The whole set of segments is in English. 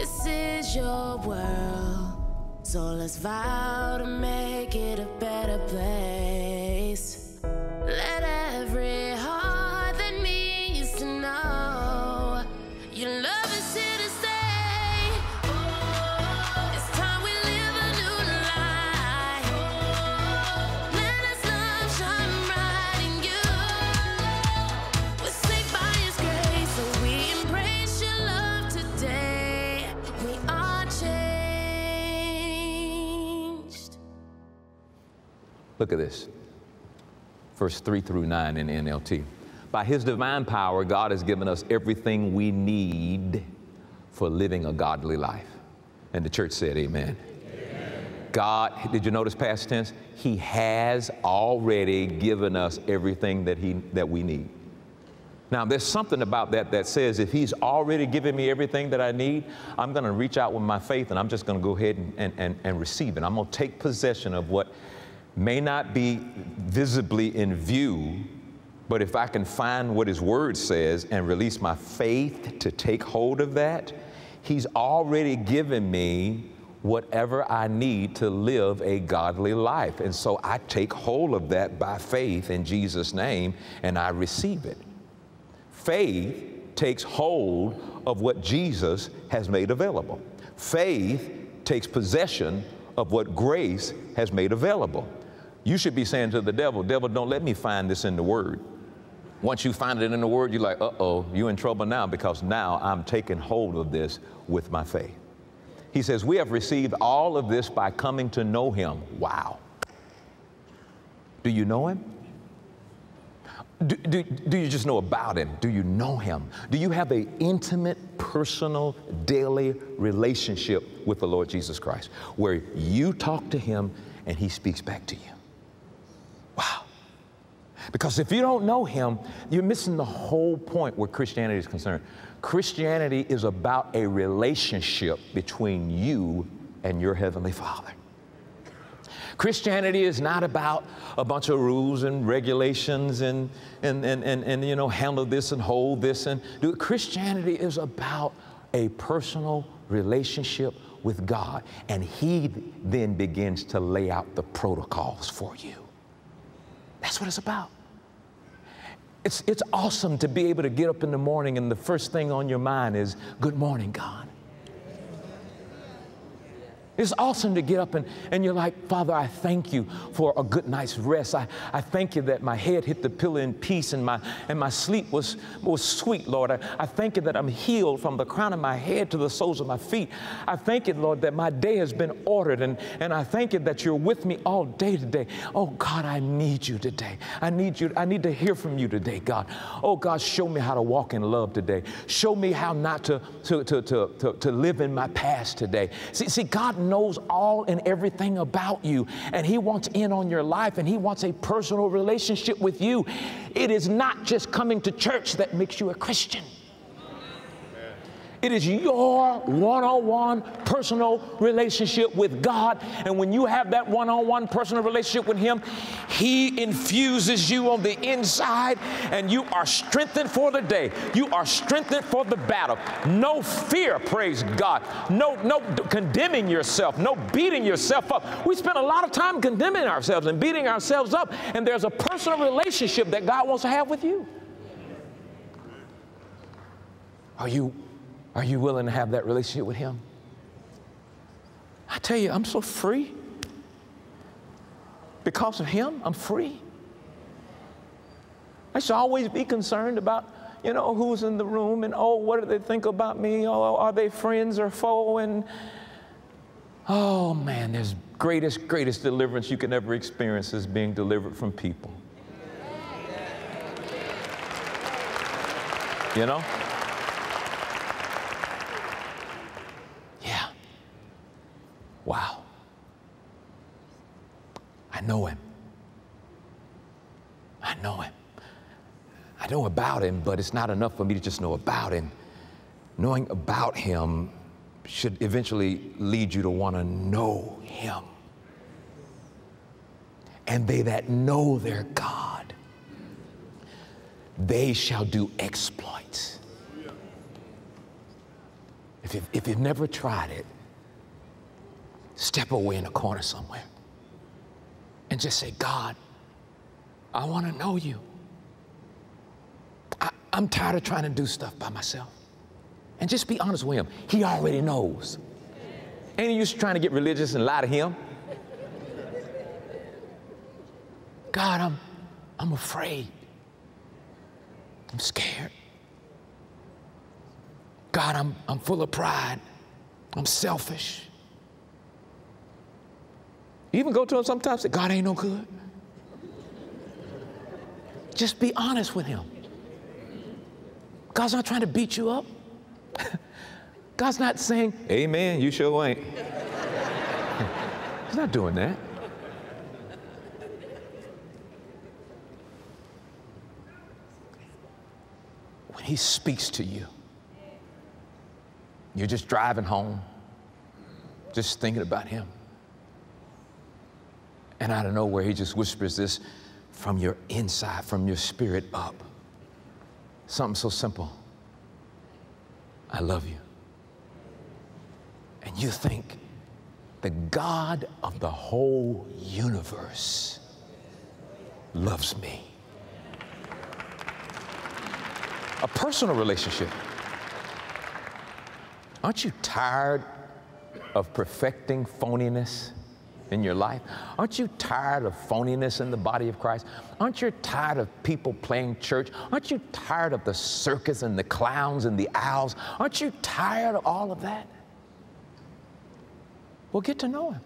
This is your world, so let's vow to make it a better place. Let every heart that needs to know your love is here to stay. Oh, it's time we live a new life. Oh, let us love shine bright in you. We're saved by His grace, so we embrace your love today. We are changed. Look at this. Verse 3-9 in NLT. By His divine power, God has given us everything we need for living a godly life. And the church said, amen. Amen. God, did you notice past tense? He has already given us everything that we need. Now, there's something about that that says if He's already given me everything that I need, I'm going to reach out with my faith and I'm just going to go ahead and receive it. I'm going to take possession of what may not be visibly in view, but if I can find what His Word says and release my faith to take hold of that, He's already given me whatever I need to live a godly life. And so I take hold of that by faith in Jesus' name, and I receive it. Faith takes hold of what Jesus has made available. Faith takes possession of what grace has made available. You should be saying to the devil, devil, don't let me find this in the Word. Once you find it in the Word, you're like, uh-oh, you're in trouble now, because now I'm taking hold of this with my faith. He says, we have received all of this by coming to know Him. Wow. Do you know Him? Do you just know about Him? Do you know Him? Do you have an intimate, personal, daily relationship with the Lord Jesus Christ, where you talk to Him and He speaks back to you? Wow. Because if you don't know Him, you're missing the whole point where Christianity is concerned. Christianity is about a relationship between you and your Heavenly Father. Christianity is not about a bunch of rules and regulations and you know, handle this and hold this and do it. Christianity is about a personal relationship with God, and He then begins to lay out the protocols for you. That's what it's about. It's awesome to be able to get up in the morning and the first thing on your mind is, good morning, God. It's awesome to get up and you're like, Father, I thank you for a good night's rest. I thank you that my head hit the pillow in peace and my sleep was sweet, Lord. I thank you that I'm healed from the crown of my head to the soles of my feet. I thank you, Lord, that my day has been ordered, and I thank you that you're with me all day today. Oh, God, I need you today. I need to hear from you today, God. Oh, God, show me how to walk in love today. Show me how not to live in my past today. See, God knows all and everything about you, and He wants in on your life, and He wants a personal relationship with you. It is not just coming to church that makes you a Christian. Amen. It is your one-on-one personal relationship with God, and when you have that one-on-one personal relationship with Him, He infuses you on the inside, and you are strengthened for the day. You are strengthened for the battle. No fear, praise God. No condemning yourself, no beating yourself up. We spend a lot of time condemning ourselves and beating ourselves up, and there's a personal relationship that God wants to have with you. Are you willing to have that relationship with Him? I tell you, I'm so free. Because of Him, I'm free. I should always be concerned about, you know, who's in the room and, oh, what do they think about me? Oh, are they friends or foe? And, oh, man, there's greatest deliverance you can ever experience is being delivered from people. You know? Yeah. Wow. I know Him. I know Him. I know about Him, but it's not enough for me to just know about Him. Knowing about Him should eventually lead you to want to know Him. And they that know their God, they shall do exploits. If you've never tried it, step away in a corner somewhere and just say, God, I want to know you. I'm tired of trying to do stuff by myself. And just be honest with him. He already knows. Ain't you trying to get religious and lie to him? God, I'm afraid. I'm scared. God, I'm full of pride. I'm selfish. You even go to him sometimes and say, God ain't no good. Just be honest with him. God's not trying to beat you up. God's not saying, amen, you sure ain't. He's not doing that. When he speaks to you, you're just driving home, just thinking about him. And out of nowhere, he just whispers this from your inside, from your spirit up. Something so simple. I love you. And you think the God of the whole universe loves me. A personal relationship. Aren't you tired of perfecting phoniness in your life? Aren't you tired of phoniness in the body of Christ? Aren't you tired of people playing church? Aren't you tired of the circus and the clowns and the owls? Aren't you tired of all of that? Well, get to know him.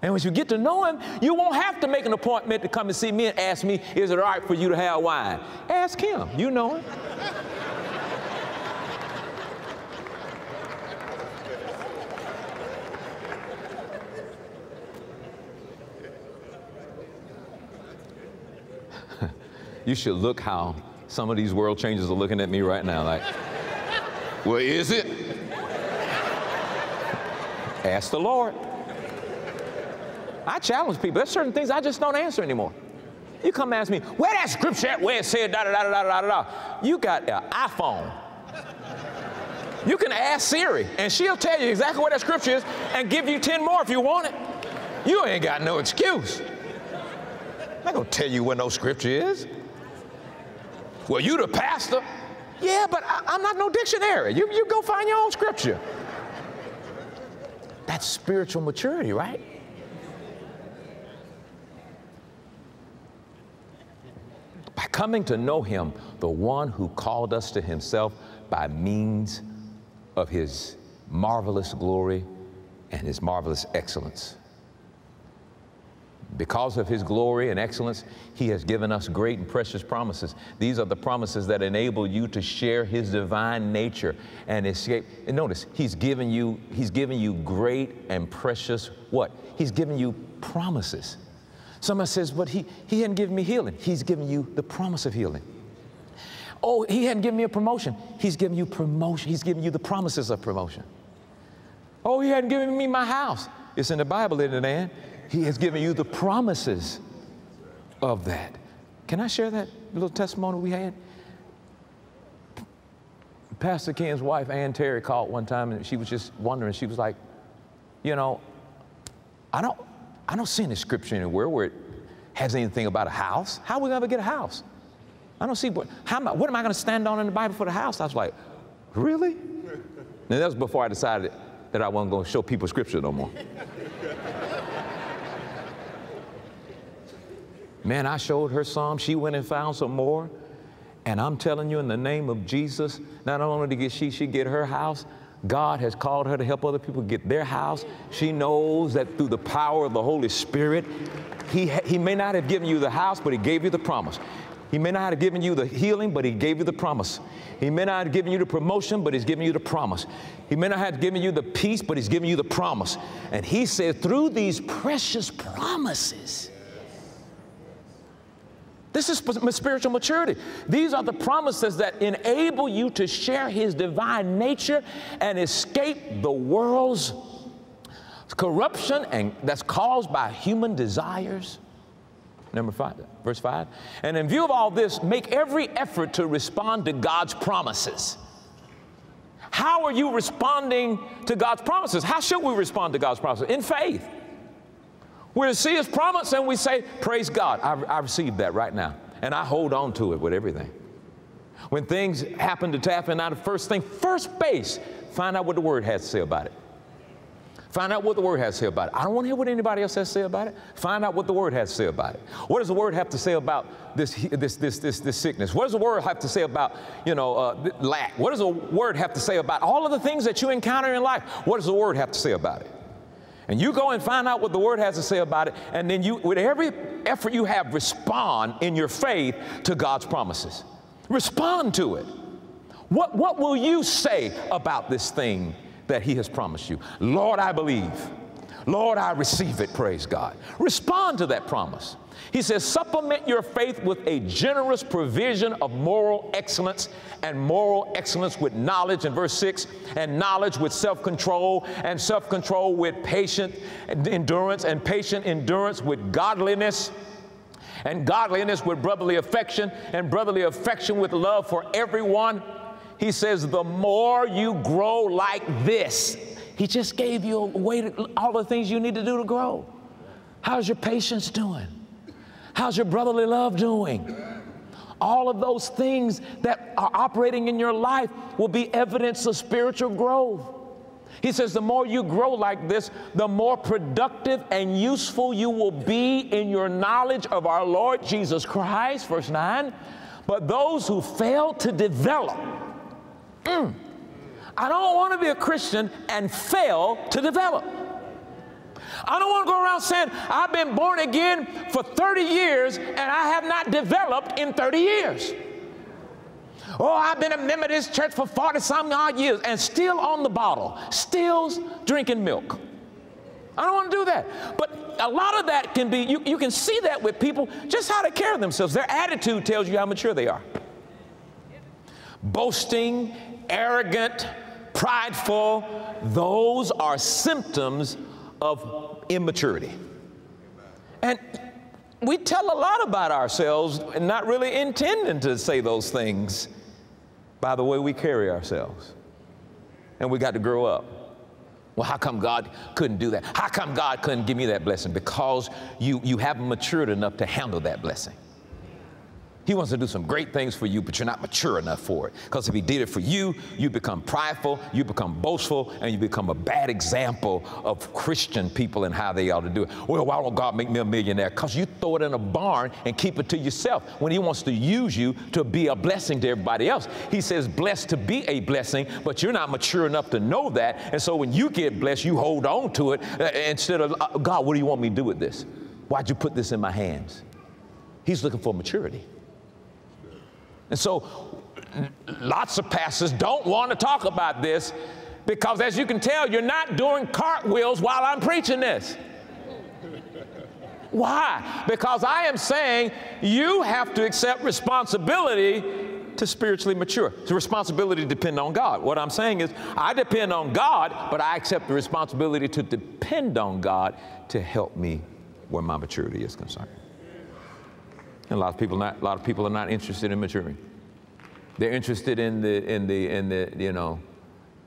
And when you get to know him, you won't have to make an appointment to come and see me and ask me, is it all right for you to have wine? Ask him. You know him. You should look how some of these world changers are looking at me right now like, well, is it? Ask the Lord. I challenge people. There's certain things I just don't answer anymore. You come ask me, where that scripture at, where it said da da da da da da da. You got an iPhone. You can ask Siri, and she'll tell you exactly where that scripture is and give you 10 more if you want it. You ain't got no excuse. I'm not going to tell you where no scripture is. Well, you the pastor. Yeah, but I'm not no dictionary. You go find your own scripture. That's spiritual maturity, right? By coming to know him, the one who called us to himself by means of his marvelous glory and his marvelous excellence. Because of his glory and excellence, he has given us great and precious promises. These are the promises that enable you to share his divine nature and escape. And notice, he's given you great and precious what? He's given you promises. Somebody says, but he hadn't given me healing. He's given you the promise of healing. Oh, he hadn't given me a promotion. He's given you promotion. He's given you the promises of promotion. Oh, he hadn't given me my house. It's in the Bible, isn't it, Ann? He has given you the promises of that. Can I share that little testimony we had? Pastor Ken's wife, Ann Terry, called one time, and she was just wondering. She was like, you know, I don't see any scripture anywhere where it has anything about a house. How are we going to get a house? I don't see what am I going to stand on in the Bible for the house? I was like, really? And that was before I decided that I wasn't going to show people scripture no more. Man, I showed her some. She went and found some more. And I'm telling you, in the name of Jesus, not only did she get her house, God has called her to help other people get their house. She knows that through the power of the Holy Spirit, he may not have given you the house, but he gave you the promise. He may not have given you the healing, but he gave you the promise. He may not have given you the promotion, but he's given you the promise. He may not have given you the peace, but he's given you the promise. And he said, through these precious promises, this is spiritual maturity. These are the promises that enable you to share his divine nature and escape the world's corruption and that's caused by human desires. Verse 5. And in view of all this, make every effort to respond to God's promises. How are you responding to God's promises? How should we respond to God's promises? In faith. We see His promise and we say, praise God, I received that right now. And I hold on to it with everything. When things happen to Taffy and I, the first thing, first base, find out what the Word has to say about it. Find out what the Word has to say about it. I don't want to hear what anybody else has to say about it. Find out what the Word has to say about it. What does the Word have to say about this sickness? What does the Word have to say about, lack? What does the Word have to say about all of the things that you encounter in life? What does the Word have to say about it? And you go and find out what the Word has to say about it, and then you, with every effort you have, respond in your faith to God's promises. Respond to it. What will you say about this thing that He has promised you? Lord, I believe. Lord, I receive it. Praise God. Respond to that promise. He says, supplement your faith with a generous provision of moral excellence, and moral excellence with knowledge, in verse 6, and knowledge with self-control, and self-control with patient endurance, and patient endurance with godliness, and godliness with brotherly affection, and brotherly affection with love for everyone. He says, the more you grow like this. He just gave you a way to, all the things you need to do to grow. How's your patience doing? How's your brotherly love doing? All of those things that are operating in your life will be evidence of spiritual growth. He says, the more you grow like this, the more productive and useful you will be in your knowledge of our Lord Jesus Christ, verse 9. But those who fail to develop, I don't want to be a Christian and fail to develop. I don't want to go around saying, I've been born again for 30 years and I have not developed in 30 years. Oh, I've been a member of this church for 40-some-odd years and still on the bottle, still drinking milk. I don't want to do that. But a lot of that can be, you can see that with people, just how they carry themselves. Their attitude tells you how mature they are. Boasting, arrogant, prideful, those are symptoms of immaturity. And we tell a lot about ourselves and not really intending to say those things by the way we carry ourselves. And we got to grow up. Well, how come God couldn't do that? How come God couldn't give me that blessing? Because you haven't matured enough to handle that blessing. He wants to do some great things for you, but you're not mature enough for it. Because if He did it for you, you become prideful, you become boastful, and you become a bad example of Christian people and how they ought to do it. Well, why won't God make me a millionaire? Because you throw it in a barn and keep it to yourself when He wants to use you to be a blessing to everybody else. He says, blessed to be a blessing, but you're not mature enough to know that. And so when you get blessed, you hold on to it instead of, God, what do you want me to do with this? Why'd you put this in my hands? He's looking for maturity. And so lots of pastors don't want to talk about this because, as you can tell, you're not doing cartwheels while I'm preaching this. Why? Because I am saying you have to accept responsibility to spiritually mature. It's a responsibility to depend on God. What I'm saying is I depend on God, but I accept the responsibility to depend on God to help me where my maturity is concerned. And a lot of people are not interested in maturing. They're interested in the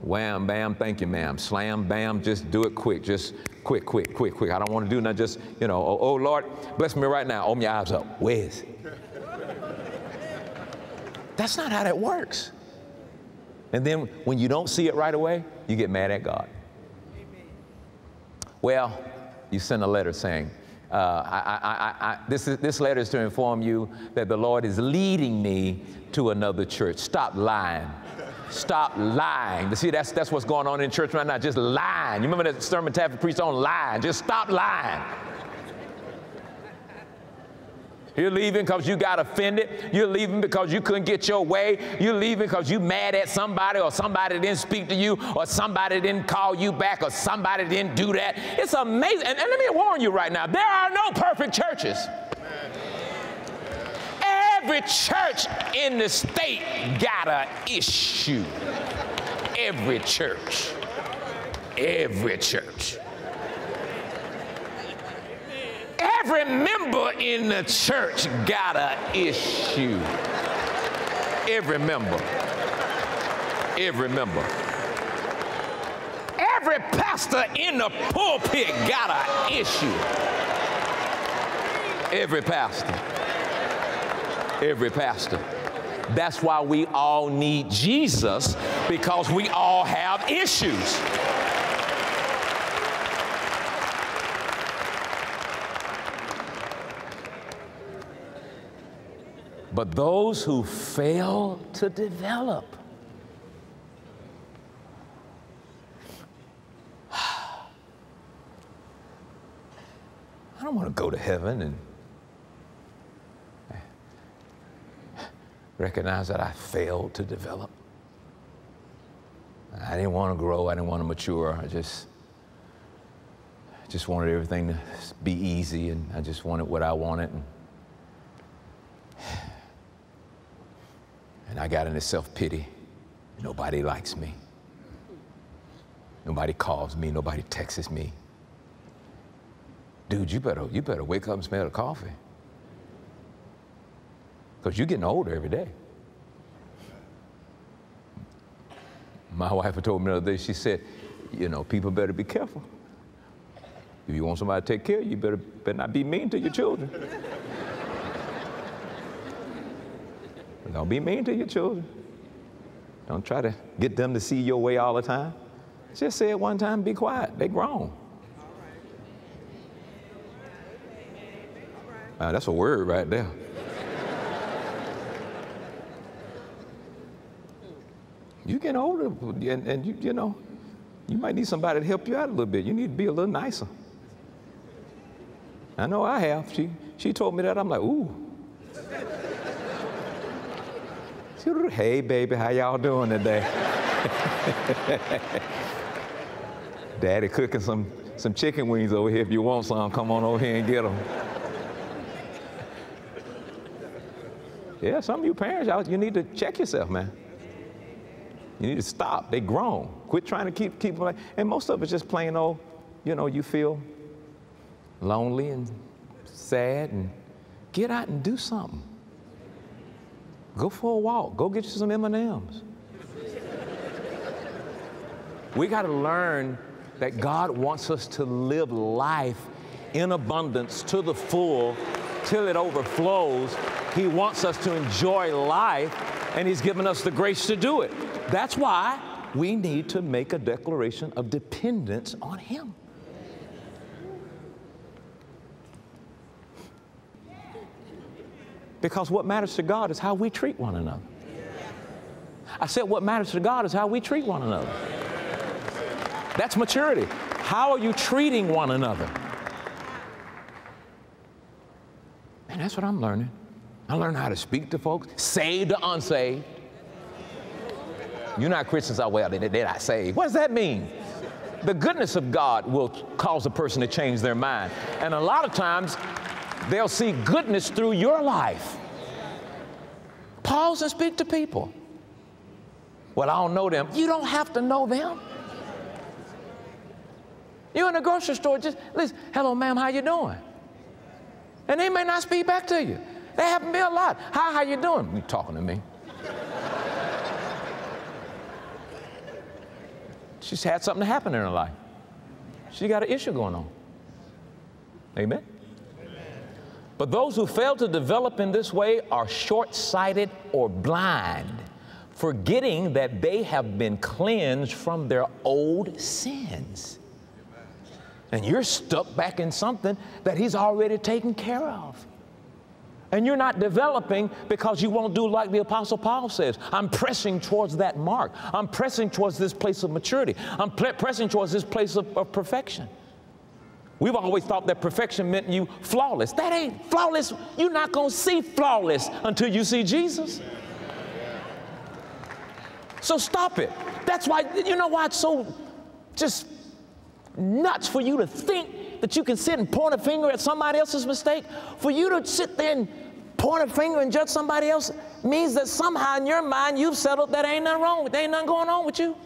wham, bam, thank you, ma'am, slam, bam, just do it quick, just quick. I don't want to do nothing, just, oh Lord, bless me right now, open your eyes up, whiz. That's not how that works. And then when you don't see it right away, you get mad at God. Amen. Well, you send a letter saying, this letter is to inform you that the Lord is leading me to another church. Stop lying. Stop lying. See, that's what's going on in church right now, just lying. You remember that sermon Taffy preached on lying? Just stop lying. You're leaving because you got offended. You're leaving because you couldn't get your way. You're leaving because you're mad at somebody, or somebody didn't speak to you, or somebody didn't call you back, or somebody didn't do that. It's amazing. And let me warn you right now, there are no perfect churches. Every church in the state got an issue. Every church. Every church. Every member in the church got an issue. Every member. Every member. Every pastor in the pulpit got an issue. Every pastor. Every pastor. That's why we all need Jesus, because we all have issues. But those who fail to develop, I don't want to go to heaven and recognize that I failed to develop. I didn't want to grow. I didn't want to mature. I just wanted everything to be easy, and I just wanted what I wanted. And I got into self-pity. Nobody likes me. Nobody calls me. Nobody texts me. Dude, you better wake up and smell the coffee. Because you're getting older every day. My wife told me the other day, she said, you know, people better be careful. If you want somebody to take care of you, you better not be mean to your children. Don't be mean to your children. Don't try to get them to see your way all the time. Just say it one time, be quiet. They're grown. Wow, that's a word right there. You're getting older, and you know, you might need somebody to help you out a little bit. You need to be a little nicer. I know I have. She told me that. I'm like, ooh. Hey, baby, how y'all doing today? Daddy cooking some chicken wings over here. If you want some, come on over here and get them. Yeah, some of you parents, you need to check yourself, man. You need to stop. They grown. Quit trying to keep them. And most of it's just plain old, you know, you feel lonely and sad, and get out and do something. Go for a walk. Go get you some M&Ms. We got to learn that God wants us to live life in abundance to the full till it overflows. He wants us to enjoy life, and He's given us the grace to do it. That's why we need to make a declaration of dependence on Him. Because what matters to God is how we treat one another. I said what matters to God is how we treat one another. That's maturity. How are you treating one another? And that's what I'm learning. I learned how to speak to folks, saved or unsaved. You're not Christians, oh, well, they're not saved. What does that mean? The goodness of God will cause a person to change their mind. And a lot of times, they'll see goodness through your life. Pause and speak to people. Well, I don't know them. You don't have to know them. You're in a grocery store, just listen, hello, ma'am, how you doing? And they may not speak back to you. That happened to me a lot. Hi, how you doing? You talking to me? She's had something happen in her life. She got an issue going on. Amen? But those who fail to develop in this way are short-sighted or blind, forgetting that they have been cleansed from their old sins. And you're stuck back in something that He's already taken care of. And you're not developing because you won't do like the Apostle Paul says. I'm pressing towards that mark. I'm pressing towards this place of maturity. I'm pressing towards this place of perfection. We've always thought that perfection meant you flawless. That ain't flawless. You're not going to see flawless until you see Jesus. So stop it. That's why, you know why it's so just nuts for you to think that you can sit and point a finger at somebody else's mistake? For you to sit there and point a finger and judge somebody else means that somehow in your mind you've settled that ain't nothing wrong with you. There ain't nothing going on with you.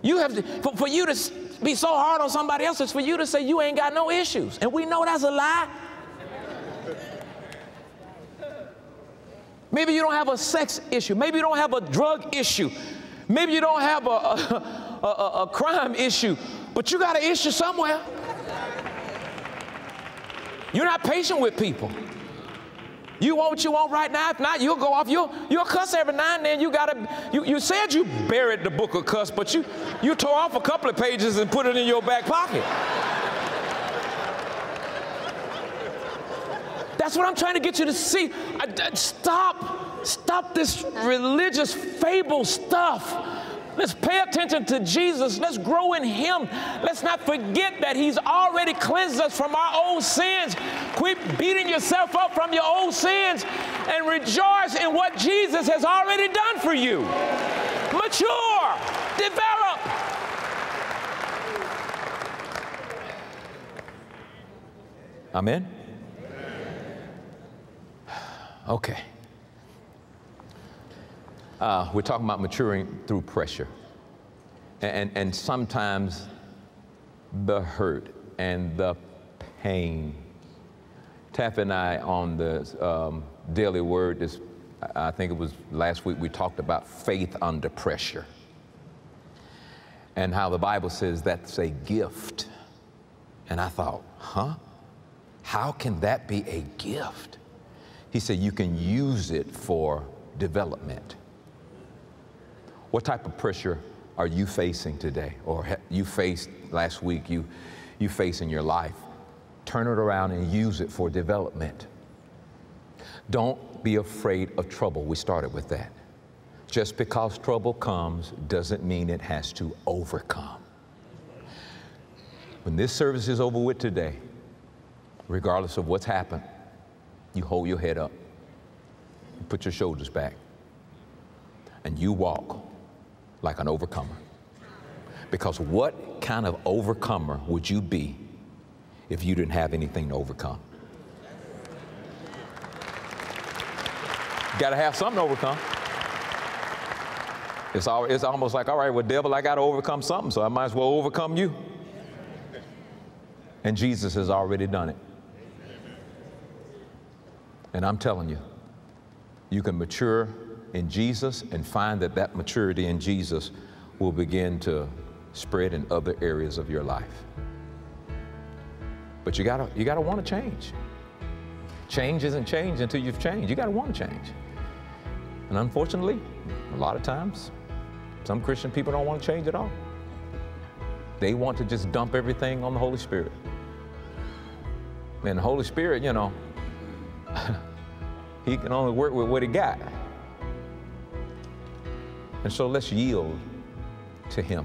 You have to, for you to be so hard on somebody else, it's for you to say you ain't got no issues. And we know that's a lie. Maybe you don't have a sex issue. Maybe you don't have a drug issue. Maybe you don't have a crime issue, but you got an issue somewhere. You're not patient with people. You want what you want right now. If not, you'll go off. You'll cuss every now and then. You said you buried the book of cuss, but you tore off a couple of pages and put it in your back pocket. That's what I'm trying to get you to see. Stop this religious fable stuff. Let's pay attention to Jesus. Let's grow in Him. Let's not forget that He's already cleansed us from our old sins. Quit beating yourself up from your old sins and rejoice in what Jesus has already done for you. Mature, develop. Amen? Okay. We're talking about maturing through pressure and sometimes the hurt and the pain. Taffy and I on the Daily Word, I think it was last week, we talked about faith under pressure and how the Bible says that's a gift. And I thought, huh? How can that be a gift? He said you can use it for development. What type of pressure are you facing today, or you faced last week, you face in your life? Turn it around and use it for development. Don't be afraid of trouble. We started with that. Just because trouble comes doesn't mean it has to overcome. When this service is over with today, regardless of what's happened, you hold your head up, you put your shoulders back, and you walk like an overcomer. Because what kind of overcomer would you be if you didn't have anything to overcome? Got to have something to overcome. It's almost like, all right, well, devil, I got to overcome something, so I might as well overcome you. And Jesus has already done it. And I'm telling you, you can mature in Jesus and find that that maturity in Jesus will begin to spread in other areas of your life. But you gotta want to change. Change isn't change until you've changed. You gotta want to change. And unfortunately, a lot of times, some Christian people don't want to change at all. They want to just dump everything on the Holy Spirit. And the Holy Spirit, you know, He can only work with what He got. And so let's yield to Him.